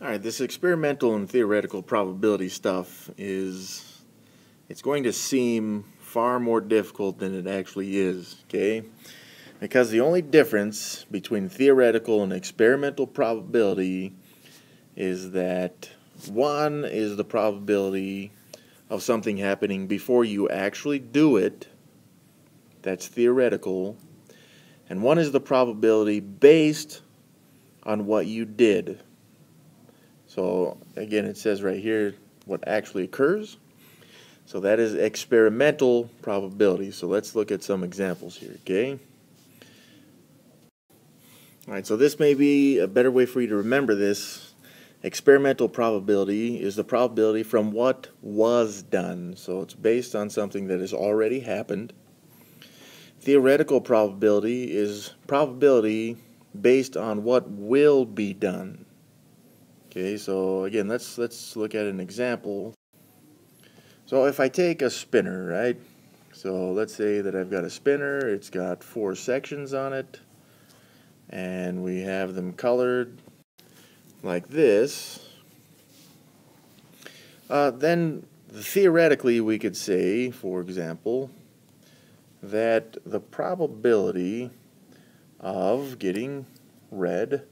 All right, this experimental and theoretical probability stuff is, it's going to seem far more difficult than it actually is, okay? Because the only difference between theoretical and experimental probability is that one is the probability of something happening before you actually do it. That's theoretical. And one is the probability based on what you did. So again, it says right here what actually occurs. So that is experimental probability. So let's look at some examples here, okay? All right, so this may be a better way for you to remember this. Experimental probability is the probability from what was done. So it's based on something that has already happened. Theoretical probability is probability based on what will be done. Okay, so again, let's look at an example. So if I take a spinner, right? So let's say that I've got a spinner, it's got 4 sections on it, and we have them colored like this, then theoretically we could say, for example, that the probability of getting red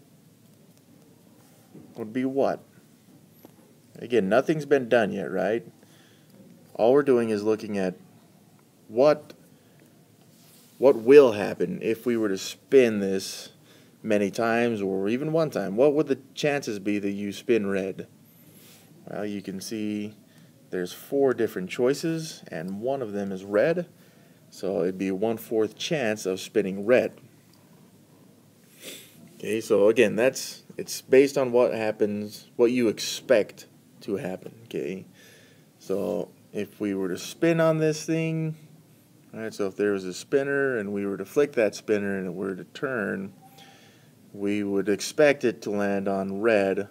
would be what? Again, nothing's been done yet, right? All we're doing is looking at what will happen if we were to spin this many times, or even one time. What would the chances be that you spin red? Well, you can see there's 4 different choices, and one of them is red, so it'd be 1/4 chance of spinning red. Okay, so again, it's based on what happens, what you expect to happen. Okay, so if we were to spin on this thing, all right, so if there was a spinner and we were to flick that spinner and it were to turn, we would expect it to land on red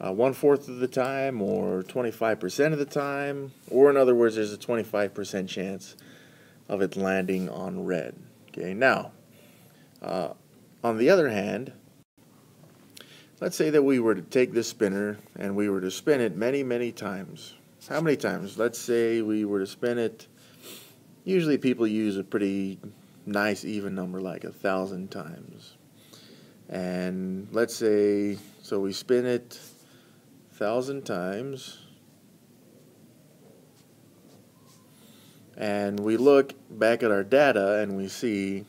1/4 of the time, or 25% of the time, or in other words, there's a 25% chance of it landing on red. Okay, now, on the other hand, let's say that we were to take this spinner and we were to spin it many, many times. How many times? Let's say we were to spin it, usually people use a pretty nice even number, like 1,000 times. And let's say, so we spin it 1,000 times, and we look back at our data and we see,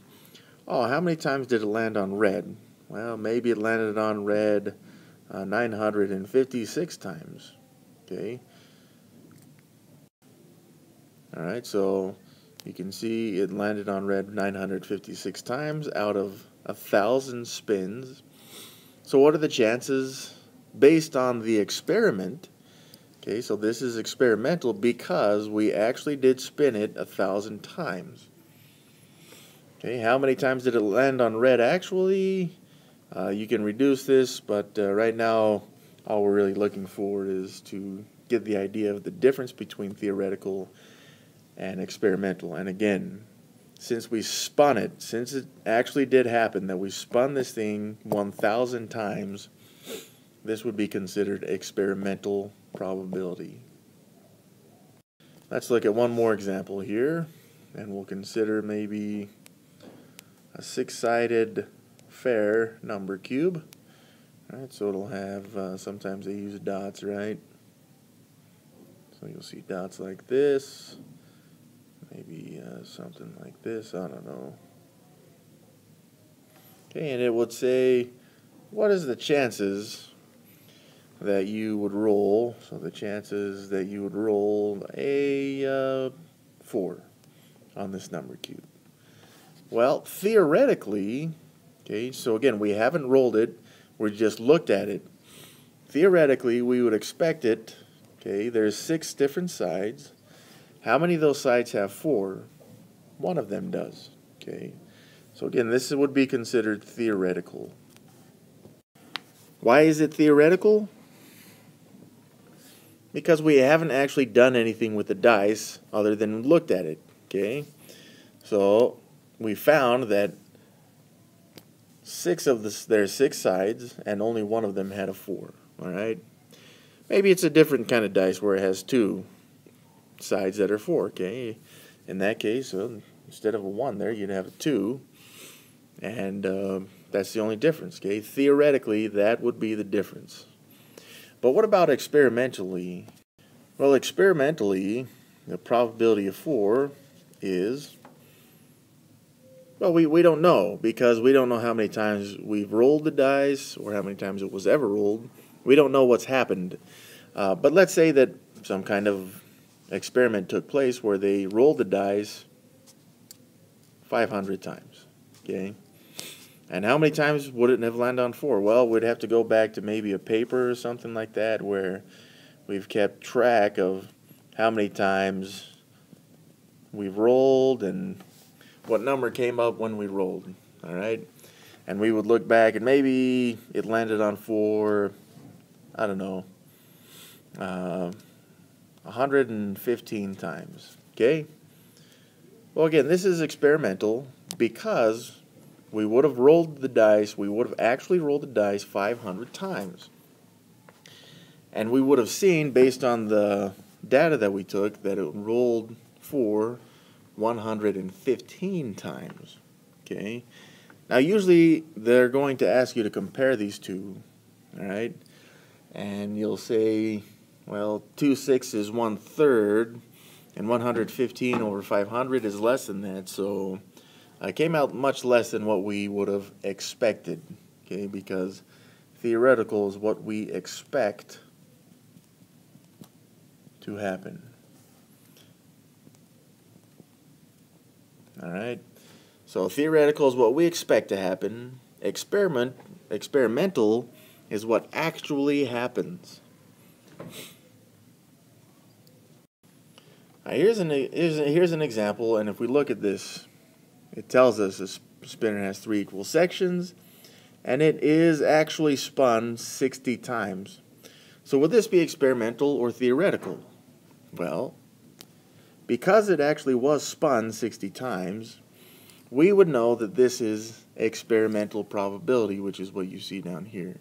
oh, how many times did it land on red? Well, maybe it landed on red 956 times. Okay. All right, so you can see it landed on red 956 times out of 1,000 spins. So what are the chances based on the experiment? Okay, so this is experimental because we actually did spin it 1,000 times. Okay, how many times did it land on red actually? You can reduce this, but right now all we're really looking for is to get the idea of the difference between theoretical and experimental. And again, since we spun it, since it actually did happen, that we spun this thing 1,000 times, this would be considered experimental probability. Let's look at one more example here, and we'll consider maybe a 6-sided fair number cube. All right, so it'll have, sometimes they use dots, right? So you'll see dots like this. Maybe something like this, I don't know. Okay, and it would say, what is the chances that you would roll? So the chances that you would roll a 4 on this number cube. Well, theoretically, okay, so again, we haven't rolled it, we just looked at it. Theoretically, we would expect it, okay, there's 6 different sides. How many of those sides have 4? One of them does. Okay, so again, this would be considered theoretical. Why is it theoretical? Because we haven't actually done anything with the dice other than looked at it. Okay, so we found that there's 6 sides, and only one of them had a 4. all right? Maybe it's a different kind of dice where it has two sides that are 4, okay? In that case, well, instead of a 1 there, you'd have a 2, and that's the only difference, okay? Theoretically, that would be the difference. But what about experimentally? Well, experimentally, the probability of 4 is, well, we don't know, because we don't know how many times we've rolled the dice or how many times it was ever rolled. We don't know what's happened. But let's say that some kind of experiment took place where they rolled the dice 500 times, okay? And how many times would it have landed on 4? Well, we'd have to go back to maybe a paper or something like that where we've kept track of how many times we've rolled and what number came up when we rolled, all right? And we would look back, and maybe it landed on 4, I don't know, 115 times, okay? Well, again, this is experimental because we would have rolled the dice, we would have actually rolled the dice 500 times. And we would have seen, based on the data that we took, that it rolled 4 115 times, okay? Now, usually they're going to ask you to compare these two, all right? And you'll say, well, 2/6 is 1/3, and 115 over 500 is less than that, so I came out much less than what we would have expected, okay? Because theoretical is what we expect to happen. All right? So theoretical is what we expect to happen. Experimental is what actually happens. Now, here's an example, and if we look at this, it tells us this spinner has 3 equal sections, and it is actually spun 60 times. So would this be experimental or theoretical? Well, because it actually was spun 60 times, we would know that this is experimental probability, which is what you see down here.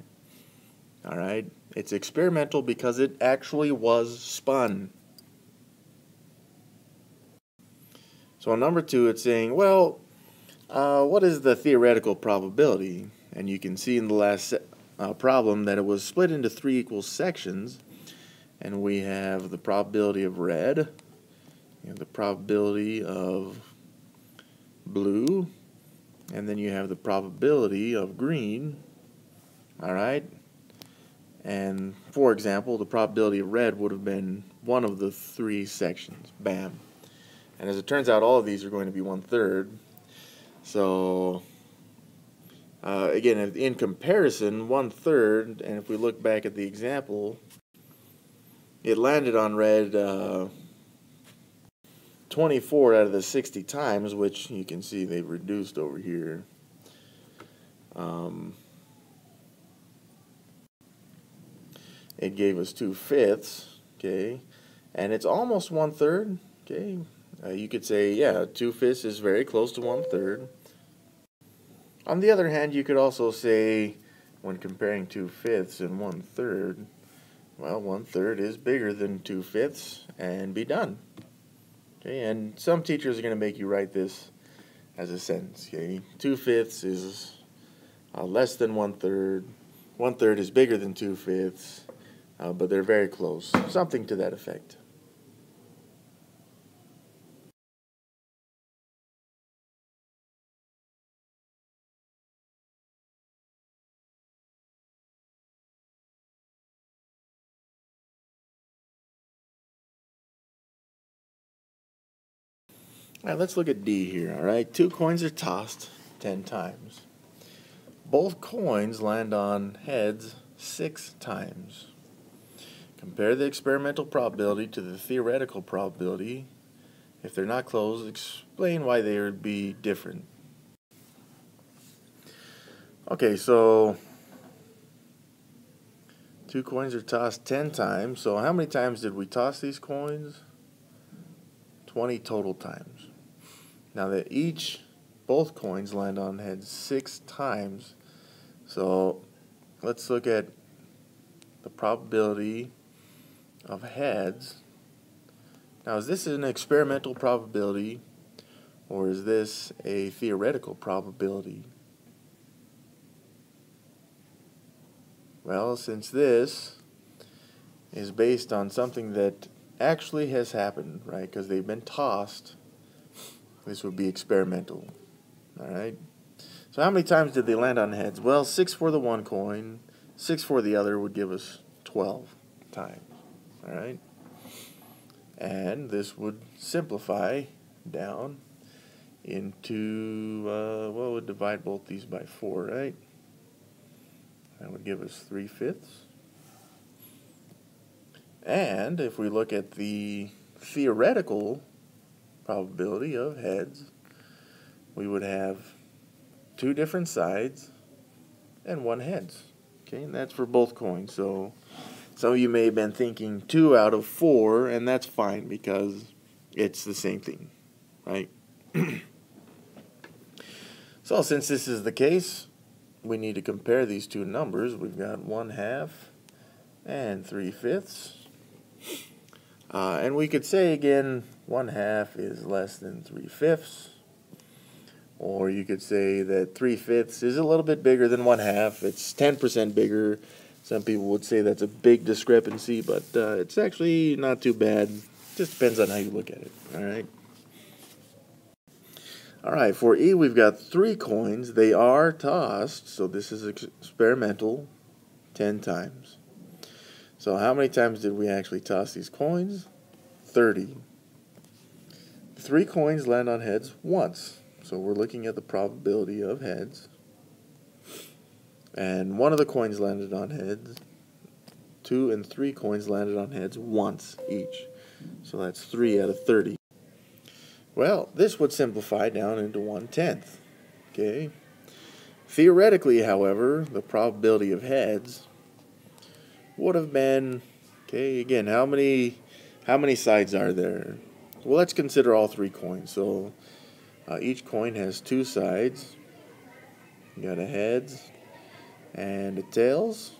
All right? It's experimental because it actually was spun. So on number 2, it's saying, well, what is the theoretical probability? And you can see in the last problem that it was split into 3 equal sections, and we have the probability of red, you have the probability of blue, and then you have the probability of green, all right? And for example, the probability of red would have been one of the 3 sections, bam. And as it turns out, all of these are going to be 1/3. So again, in comparison, 1/3, and if we look back at the example, it landed on red 24 out of the 60 times, which you can see they've reduced over here. It gave us 2/5, okay, and it's almost 1/3, okay. You could say, yeah, 2/5 is very close to 1/3. On the other hand, you could also say, when comparing 2/5 and 1/3, well, 1/3 is bigger than 2/5, and be done. Okay, and some teachers are going to make you write this as a sentence. Okay, 2/5 is less than 1/3. 1/3 is bigger than 2/5, but they're very close. Something to that effect. All right, let's look at D here, all right? 2 coins are tossed 10 times. Both coins land on heads 6 times. Compare the experimental probability to the theoretical probability. If they're not close, explain why they would be different. Okay, so 2 coins are tossed 10 times. So how many times did we toss these coins? 20 total times. Now that both coins land on heads 6 times, so let's look at the probability of heads. Now, is this an experimental probability, or is this a theoretical probability? Well, since this is based on something that actually has happened, right, because they've been tossed, this would be experimental. All right. So how many times did they land on heads? Well, 6 for the one coin, 6 for the other would give us 12 times. All right. And this would simplify down into, well, we'll divide both these by 4, right? That would give us 3/5. And if we look at the theoretical probability of heads, we would have 2 different sides and 1 heads. Okay, and that's for both coins. So some of you may have been thinking 2 out of 4, and that's fine because it's the same thing, right? So since this is the case, we need to compare these two numbers. We've got 1/2 and 3/5. And we could say again, 1/2 is less than 3/5. Or you could say that 3/5 is a little bit bigger than 1/2. It's 10% bigger. Some people would say that's a big discrepancy, but it's actually not too bad. It just depends on how you look at it. All right. All right, for E, we've got 3 coins. They are tossed, so this is experimental, 10 times. So how many times did we actually toss these coins? 30. 3 coins land on heads once, so we're looking at the probability of heads. And 1 of the coins landed on heads. 2 and 3 coins landed on heads once each. So that's 3 out of 30. Well, this would simplify down into 1/10. Okay. Theoretically, however, the probability of heads would have been, okay, again, how many sides are there? Well, let's consider all 3 coins. So each coin has 2 sides. You got a heads and a tails.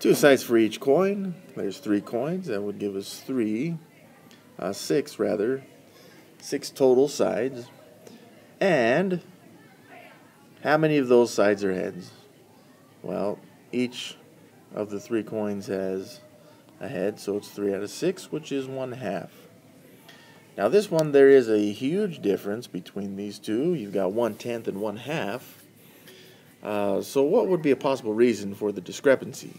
2 sides for each coin. There's 3 coins. That would give us 6 total sides. And how many of those sides are heads? Well, each of the 3 coins has a head, so it's 3 out of 6, which is 1/2. Now this one, there is a huge difference between these two. You've got 1/10 and 1/2. So what would be a possible reason for the discrepancy?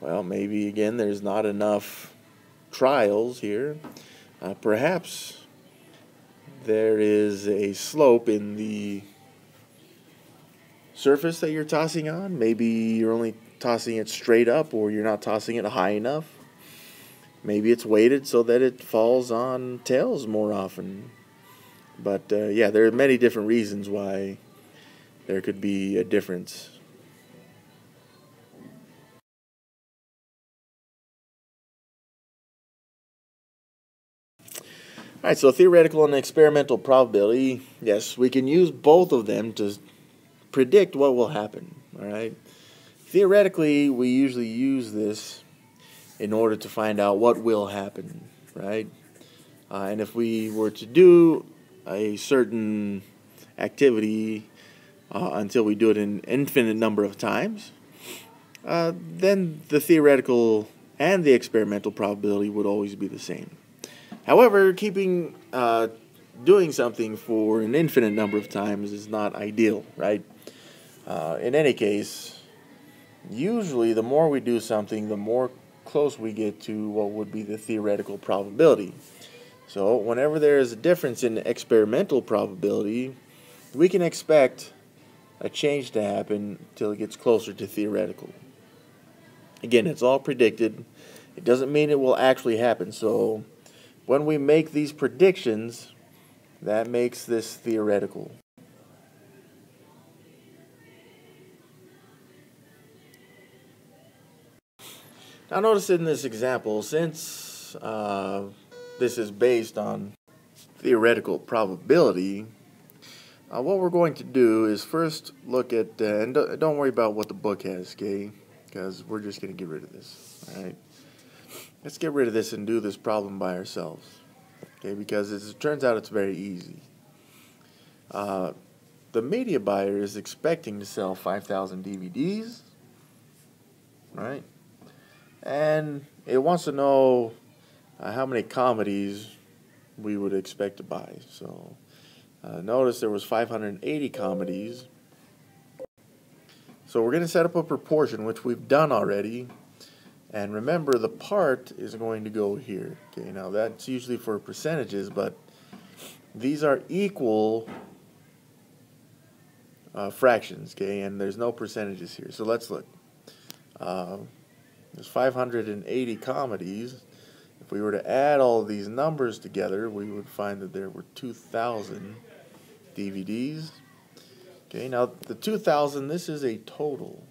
Well, maybe again there's not enough trials here. Perhaps there is a slope in the surface that you're tossing on. Maybe you're only tossing it straight up, or you're not tossing it high enough. Maybe it's weighted so that it falls on tails more often. But yeah, there are many different reasons why there could be a difference. All right, so theoretical and experimental probability, yes, we can use both of them to predict what will happen, all right? Theoretically, we usually use this in order to find out what will happen, right? And if we were to do a certain activity until we do it an infinite number of times, then the theoretical and the experimental probability would always be the same. However, keeping doing something for an infinite number of times is not ideal, right? In any case, usually the more we do something, the more close we get to what would be the theoretical probability. So whenever there is a difference in experimental probability, we can expect a change to happen till it gets closer to theoretical. Again, it's all predicted. It doesn't mean it will actually happen, so when we make these predictions, that makes this theoretical. Now notice in this example, since this is based on theoretical probability, What we're going to do is first look at, and don't worry about what the book has, okay? Because we're just going to get rid of this, alright? Let's get rid of this and do this problem by ourselves, okay? Because as it turns out, it's very easy. The media buyer is expecting to sell 5,000 DVDs, right? And it wants to know how many comedies we would expect to buy. So notice there was 580 comedies. So we're going to set up a proportion, which we've done already. And remember, the part is going to go here. Okay, now that's usually for percentages, but these are equal fractions, okay, and there's no percentages here. So let's look. There's 580 comedies. If we were to add all of these numbers together, we would find that there were 2,000 DVDs. Okay, now the 2,000, this is a total.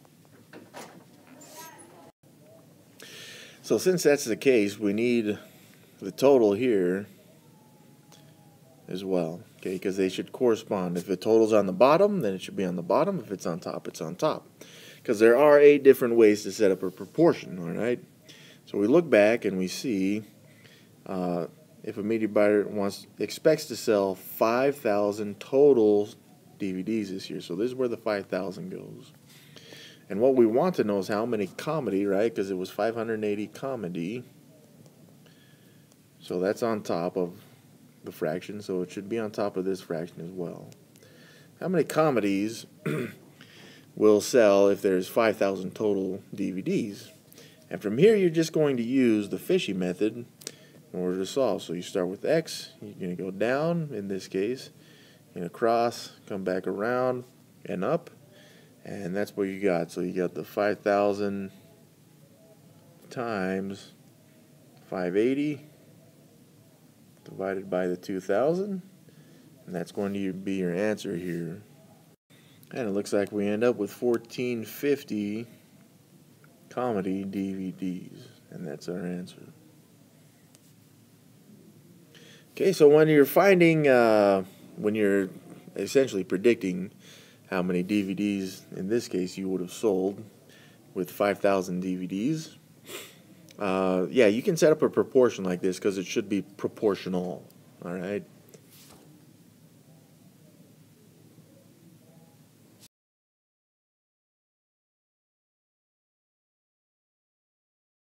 So since that's the case, we need the total here as well, okay, because they should correspond. If the total's on the bottom, then it should be on the bottom. If it's on top, it's on top. Because there are 8 different ways to set up a proportion, all right? So we look back and we see if a media buyer expects to sell 5,000 total DVDs this year. So this is where the 5,000 goes. And what we want to know is how many comedy, right? Because it was 580 comedy. So that's on top of the fraction, so it should be on top of this fraction as well. How many comedies will sell if there's 5,000 total DVDs? And from here you're just going to use the Fishy method in order to solve. So you start with X, you're going to go down in this case, and across, come back around and up, and that's what you got. So you got the 5,000 times 580 divided by the 2,000, and that's going to be your answer here. And it looks like we end up with 1,450 comedy DVDs, and that's our answer. Okay, so when you're finding, when you're essentially predicting how many DVDs, in this case, you would have sold with 5,000 DVDs, yeah, you can set up a proportion like this because it should be proportional, all right?